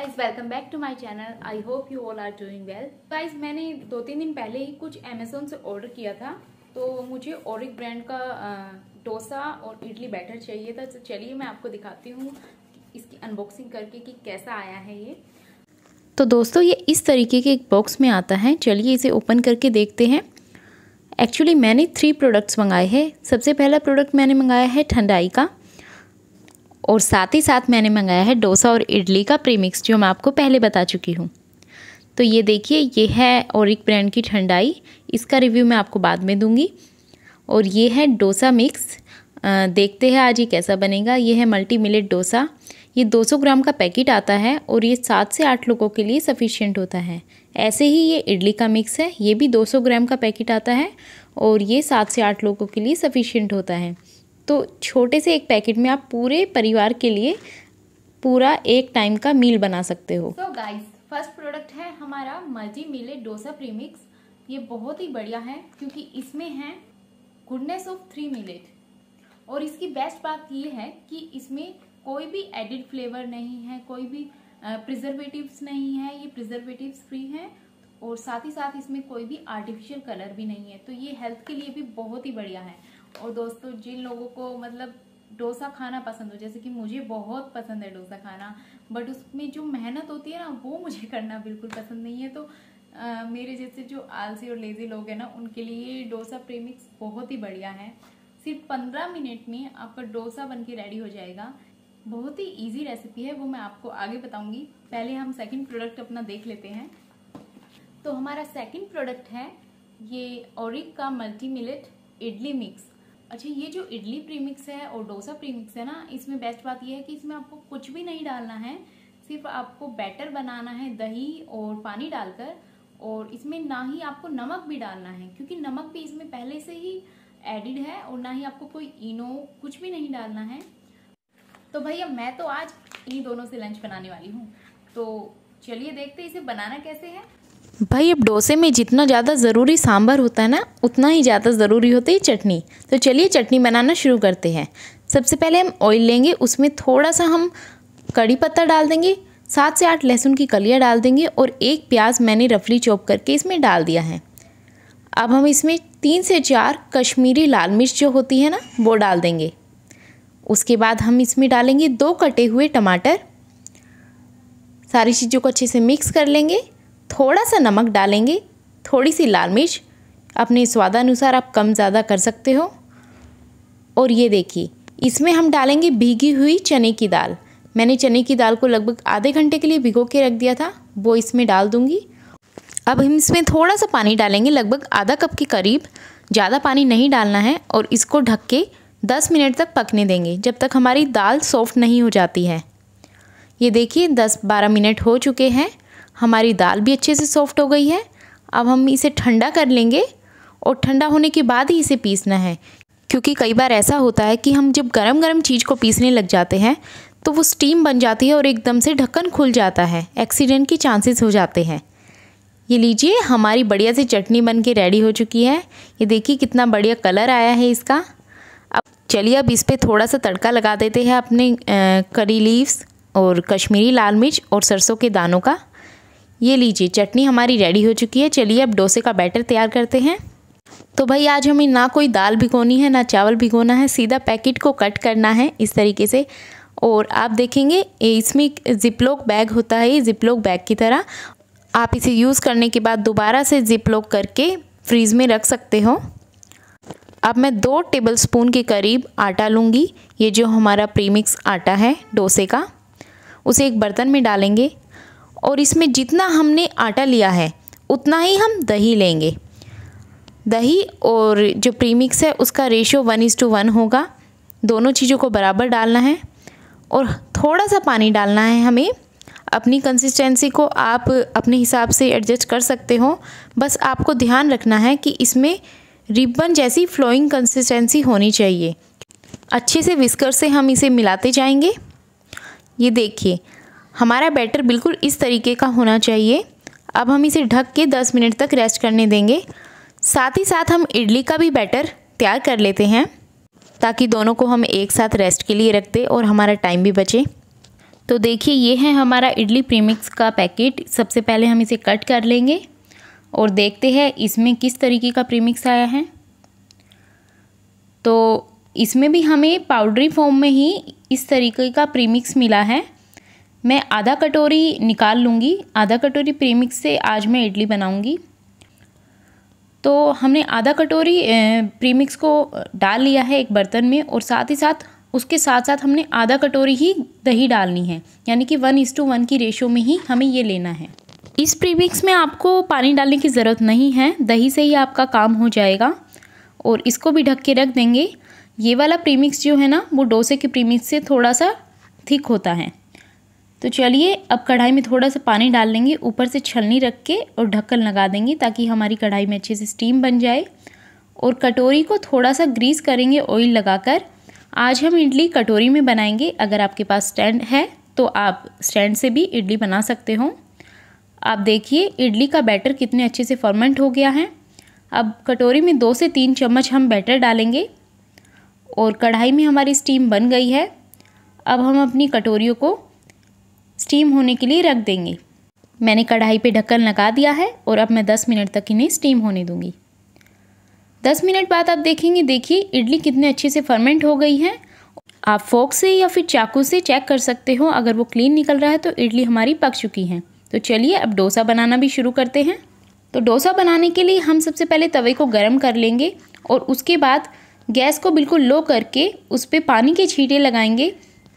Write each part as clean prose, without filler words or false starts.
Guys welcome back to my channel. I hope you all are doing well. Guys मैंने 2-3 दिन पहले ही कुछ Amazon से ऑर्डर किया था, तो मुझे ऑरिक ब्रांड का डोसा और इडली बैटर चाहिए था। तो चलिए मैं आपको दिखाती हूँ इसकी अनबॉक्सिंग करके कि कैसा आया है ये। तो दोस्तों ये इस तरीके के एक बॉक्स में आता है। चलिए इसे ओपन करके देखते हैं। एक्चुअली मैंने 3 प्रोडक्ट्स मंगाए हैं। सबसे पहला प्रोडक्ट मैंने मंगाया है ठंडाई का, और साथ ही साथ मैंने मंगाया है डोसा और इडली का प्रीमिक्स, जो मैं आपको पहले बता चुकी हूँ। तो ये देखिए, ये है ऑरिक ब्रांड की ठंडाई, इसका रिव्यू मैं आपको बाद में दूंगी। और ये है डोसा मिक्स, देखते हैं आज ये कैसा बनेगा। ये है मल्टी मिलेट डोसा, ये 200 ग्राम का पैकेट आता है और ये 7 से 8 लोगों के लिए सफिशिएंट होता है। ऐसे ही ये इडली का मिक्स है, ये भी 200 ग्राम का पैकेट आता है और ये 7 से 8 लोगों के लिए सफिशिएंट होता है। तो छोटे से एक पैकेट में आप पूरे परिवार के लिए पूरा एक टाइम का मील बना सकते हो। तो गाइस फर्स्ट प्रोडक्ट है हमारा मल्टी मिलेट डोसा प्रीमिक्स। ये बहुत ही बढ़िया है क्योंकि इसमें है गुडनेस ऑफ 3 मिलेट, और इसकी बेस्ट बात ये है कि इसमें कोई भी एडिड फ्लेवर नहीं है, कोई भी प्रिजर्वेटिव्स नहीं है, ये प्रिजर्वेटिव्स फ्री है, और साथ ही साथ इसमें कोई भी आर्टिफिशियल कलर भी नहीं है। तो ये हेल्थ के लिए भी बहुत ही बढ़िया है। और दोस्तों जिन लोगों को मतलब डोसा खाना पसंद हो, जैसे कि मुझे बहुत पसंद है डोसा खाना, बट उसमें जो मेहनत होती है ना वो मुझे करना बिल्कुल पसंद नहीं है। तो मेरे जैसे जो आलसी और लेजी लोग हैं ना, उनके लिए डोसा प्रीमिक्स बहुत ही बढ़िया है। सिर्फ 15 मिनट में आपका डोसा बन के रेडी हो जाएगा। बहुत ही ईजी रेसिपी है, वो मैं आपको आगे बताऊँगी। पहले हम सेकेंड प्रोडक्ट अपना देख लेते हैं। तो हमारा सेकेंड प्रोडक्ट है ये ऑरिक का मल्टी मिलेट इडली मिक्स। अच्छा, ये जो इडली प्रीमिक्स है और डोसा प्रीमिक्स है ना, इसमें बेस्ट बात ये है कि इसमें आपको कुछ भी नहीं डालना है, सिर्फ आपको बैटर बनाना है दही और पानी डालकर, और इसमें ना ही आपको नमक भी डालना है क्योंकि नमक भी इसमें पहले से ही एडिड है, और ना ही आपको कोई इनो कुछ भी नहीं डालना है। तो भैया मैं तो आज इन्हीं दोनों से लंच बनाने वाली हूँ, तो चलिए देखते इसे बनाना कैसे है। भाई अब डोसे में जितना ज़्यादा ज़रूरी सांभर होता है ना, उतना ही ज़्यादा ज़रूरी होती है चटनी। तो चलिए चटनी बनाना शुरू करते हैं। सबसे पहले हम ऑयल लेंगे, उसमें थोड़ा सा हम कड़ी पत्ता डाल देंगे, 7 से 8 लहसुन की कलियां डाल देंगे, और 1 प्याज मैंने रफली चॉप करके इसमें डाल दिया है। अब हम इसमें 3 से 4 कश्मीरी लाल मिर्च जो होती है ना, वो डाल देंगे। उसके बाद हम इसमें डालेंगे 2 कटे हुए टमाटर। सारी चीज़ों को अच्छे से मिक्स कर लेंगे। थोड़ा सा नमक डालेंगे, थोड़ी सी लाल मिर्च, अपने स्वादानुसार आप कम ज़्यादा कर सकते हो। और ये देखिए इसमें हम डालेंगे भीगी हुई चने की दाल। मैंने चने की दाल को लगभग आधे घंटे के लिए भिगो के रख दिया था, वो इसमें डाल दूंगी। अब हम इसमें थोड़ा सा पानी डालेंगे, लगभग आधा कप के करीब, ज़्यादा पानी नहीं डालना है, और इसको ढक के 10 मिनट तक पकने देंगे, जब तक हमारी दाल सॉफ्ट नहीं हो जाती है। ये देखिए 10-12 मिनट हो चुके हैं, हमारी दाल भी अच्छे से सॉफ्ट हो गई है। अब हम इसे ठंडा कर लेंगे, और ठंडा होने के बाद ही इसे पीसना है, क्योंकि कई बार ऐसा होता है कि हम जब गरम-गरम चीज़ को पीसने लग जाते हैं तो वो स्टीम बन जाती है और एकदम से ढक्कन खुल जाता है, एक्सीडेंट के चांसेस हो जाते हैं। ये लीजिए हमारी बढ़िया से चटनी बन के रेडी हो चुकी है। ये देखिए कितना बढ़िया कलर आया है इसका। अब चलिए अब इस पर थोड़ा सा तड़का लगा देते हैं अपने करी लीव्स और कश्मीरी लाल मिर्च और सरसों के दानों का। ये लीजिए चटनी हमारी रेडी हो चुकी है। चलिए अब डोसे का बैटर तैयार करते हैं। तो भाई आज हमें ना कोई दाल भिगोनी है, ना चावल भिगोना है, सीधा पैकेट को कट करना है इस तरीके से। और आप देखेंगे इसमें जिपलॉक बैग होता है, ये जिपलॉक बैग की तरह आप इसे यूज़ करने के बाद दोबारा से जिपलॉक करके फ्रीज़ में रख सकते हो। अब मैं 2 टेबलस्पून के करीब आटा लूँगी, ये जो हमारा प्रीमिक्स आटा है डोसे का, उसे एक बर्तन में डालेंगे। और इसमें जितना हमने आटा लिया है उतना ही हम दही लेंगे। दही और जो प्रीमिक्स है उसका रेशो 1:1 होगा, दोनों चीज़ों को बराबर डालना है। और थोड़ा सा पानी डालना है हमें, अपनी कंसिस्टेंसी को आप अपने हिसाब से एडजस्ट कर सकते हो। बस आपको ध्यान रखना है कि इसमें रिबन जैसी फ्लोइंग कंसिस्टेंसी होनी चाहिए। अच्छे से विस्कर से हम इसे मिलाते जाएंगे। ये देखिए हमारा बैटर बिल्कुल इस तरीके का होना चाहिए। अब हम इसे ढक के 10 मिनट तक रेस्ट करने देंगे। साथ ही साथ हम इडली का भी बैटर तैयार कर लेते हैं, ताकि दोनों को हम एक साथ रेस्ट के लिए रख दें और हमारा टाइम भी बचे। तो देखिए ये है हमारा इडली प्रीमिक्स का पैकेट। सबसे पहले हम इसे कट कर लेंगे और देखते हैं इसमें किस तरीके का प्रीमिक्स आया है। तो इसमें भी हमें पाउडरी फॉर्म में ही इस तरीके का प्रीमिक्स मिला है। मैं आधा कटोरी निकाल लूँगी, आधा कटोरी प्रीमिक्स से आज मैं इडली बनाऊँगी। तो हमने आधा कटोरी प्रीमिक्स को डाल लिया है एक बर्तन में और साथ ही साथ उसके साथ साथ हमने आधा कटोरी ही दही डालनी है, यानी कि 1:1 की रेशो में ही हमें ये लेना है। इस प्रीमिक्स में आपको पानी डालने की ज़रूरत नहीं है, दही से ही आपका काम हो जाएगा। और इसको भी ढक के रख देंगे। ये वाला प्रीमिक्स जो है ना वो डोसे के प्रीमिक्स से थोड़ा सा थिक होता है। तो चलिए अब कढ़ाई में थोड़ा सा पानी डाल लेंगे, ऊपर से छलनी रख के और ढक्कन लगा देंगे ताकि हमारी कढ़ाई में अच्छे से स्टीम बन जाए। और कटोरी को थोड़ा सा ग्रीस करेंगे ऑयल लगाकर। आज हम इडली कटोरी में बनाएंगे। अगर आपके पास स्टैंड है तो आप स्टैंड से भी इडली बना सकते हो। आप देखिए इडली का बैटर कितने अच्छे से फर्मेंट हो गया है। अब कटोरी में 2 से 3 चम्मच हम बैटर डालेंगे। और कढ़ाई में हमारी स्टीम बन गई है। अब हम अपनी कटोरियों को स्टीम होने के लिए रख देंगे। मैंने कढ़ाई पे ढक्कन लगा दिया है और अब मैं 10 मिनट तक इन्हें स्टीम होने दूंगी। 10 मिनट बाद आप देखेंगे, देखिए इडली कितने अच्छे से फर्मेंट हो गई है। आप फोक से या फिर चाकू से चेक कर सकते हो, अगर वो क्लीन निकल रहा है तो इडली हमारी पक चुकी है। तो चलिए अब डोसा बनाना भी शुरू करते हैं। तो डोसा बनाने के लिए हम सबसे पहले तवे को गर्म कर लेंगे और उसके बाद गैस को बिल्कुल लो करके उस पर पानी के छींटे लगाएंगे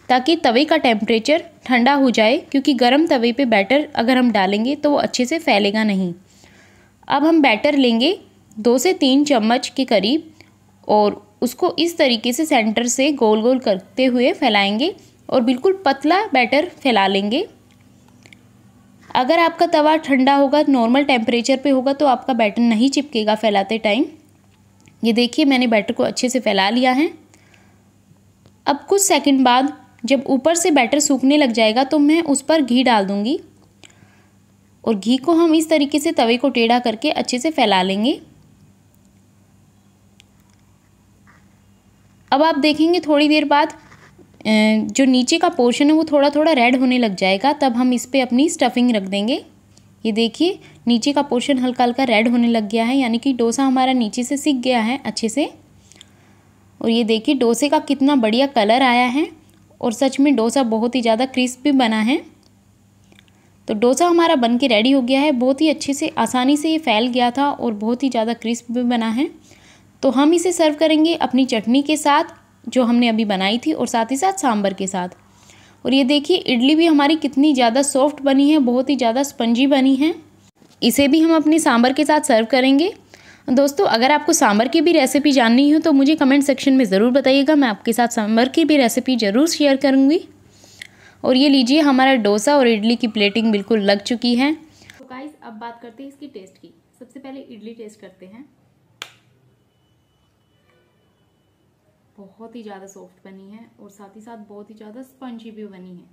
ताकि तवे का टेम्परेचर ठंडा हो जाए, क्योंकि गरम तवे पे बैटर अगर हम डालेंगे तो वो अच्छे से फैलेगा नहीं। अब हम बैटर लेंगे 2 से 3 चम्मच के करीब और उसको इस तरीके से सेंटर से गोल गोल करते हुए फैलाएंगे और बिल्कुल पतला बैटर फैला लेंगे। अगर आपका तवा ठंडा होगा, नॉर्मल टेम्परेचर पे होगा, तो आपका बैटर नहीं चिपकेगा फैलाते टाइम। ये देखिए मैंने बैटर को अच्छे से फैला लिया है। अब कुछ सेकंड बाद जब ऊपर से बैटर सूखने लग जाएगा तो मैं उस पर घी डाल दूंगी और घी को हम इस तरीके से तवे को टेढ़ा करके अच्छे से फैला लेंगे। अब आप देखेंगे थोड़ी देर बाद जो नीचे का पोर्शन है वो थोड़ा थोड़ा रेड होने लग जाएगा। तब हम इस पे अपनी स्टफिंग रख देंगे। ये देखिए नीचे का पोर्शन हल्का हल्का रेड होने लग गया है, यानी कि डोसा हमारा नीचे से सिक गया है अच्छे से। और ये देखिए डोसे का कितना बढ़िया कलर आया है और सच में डोसा बहुत ही ज़्यादा क्रिस्पी बना है। तो डोसा हमारा बन के रेडी हो गया है। बहुत ही अच्छे से आसानी से ये फैल गया था और बहुत ही ज़्यादा क्रिस्पी बना है। तो हम इसे सर्व करेंगे अपनी चटनी के साथ जो हमने अभी बनाई थी और साथ ही साथ सांभर के साथ। और ये देखिए इडली भी हमारी कितनी ज़्यादा सॉफ्ट बनी है, बहुत ही ज़्यादा स्पंजी बनी है। इसे भी हम अपने सांभर के साथ सर्व करेंगे। दोस्तों अगर आपको सांभर की भी रेसिपी जाननी हो तो मुझे कमेंट सेक्शन में ज़रूर बताइएगा, मैं आपके साथ सांभर की भी रेसिपी ज़रूर शेयर करूँगी। और ये लीजिए हमारा डोसा और इडली की प्लेटिंग बिल्कुल लग चुकी है। तो गाइस अब बात करते हैं इसकी टेस्ट की। सबसे पहले इडली टेस्ट करते हैं। बहुत ही ज़्यादा सॉफ्ट बनी है और साथ ही साथ बहुत ही ज़्यादा स्पंजी भी बनी है।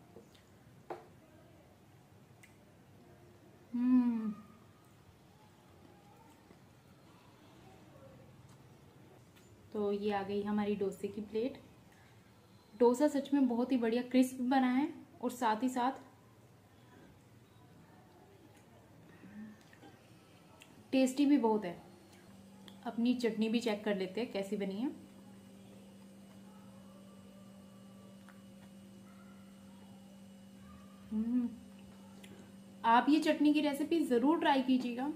तो ये आ गई हमारी डोसे की प्लेट। डोसा सच में बहुत ही बढ़िया क्रिस्प बना है और साथ ही साथ टेस्टी भी बहुत है। अपनी चटनी भी चेक कर लेते हैं कैसी बनी है। आप ये चटनी की रेसिपी ज़रूर ट्राई कीजिएगा।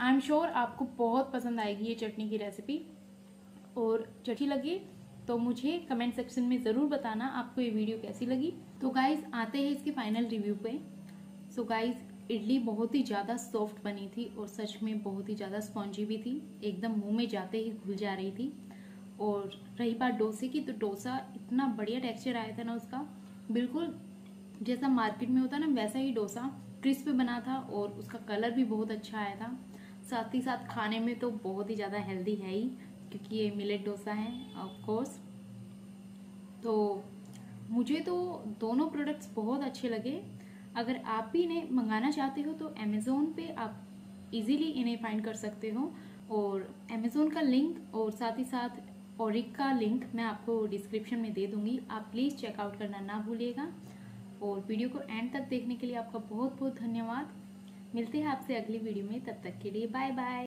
आई एम श्योर आपको बहुत पसंद आएगी ये चटनी की रेसिपी। और अच्छी लगी तो मुझे कमेंट सेक्शन में ज़रूर बताना आपको ये वीडियो कैसी लगी। तो गाइज़ आते हैं इसके फाइनल रिव्यू पे। सो गाइज़ इडली बहुत ही ज़्यादा सॉफ्ट बनी थी और सच में बहुत ही ज़्यादा स्पॉन्जी भी थी, एकदम मुंह में जाते ही घुल जा रही थी। और रही बात डोसे की, तो डोसा इतना बढ़िया टेक्स्चर आया था ना उसका, बिल्कुल जैसा मार्केट में होता ना वैसा ही डोसा क्रिस्प बना था और उसका कलर भी बहुत अच्छा आया था। साथ ही साथ खाने में तो बहुत ही ज़्यादा हेल्दी है ही, क्योंकि ये मिलेट डोसा है ऑफकोर्स। तो मुझे तो दोनों प्रोडक्ट्स बहुत अच्छे लगे। अगर आप भी इन्हें मंगाना चाहते हो तो amazon पे आप इजीली इन्हें फाइंड कर सकते हो। और amazon का लिंक और साथ ही साथ ऑरिक का लिंक मैं आपको डिस्क्रिप्शन में दे दूँगी, आप प्लीज़ चेकआउट करना ना भूलिएगा। और वीडियो को एंड तक देखने के लिए आपका बहुत बहुत धन्यवाद। मिलते हैं आपसे अगली वीडियो में, तब तक के लिए बाय बाय।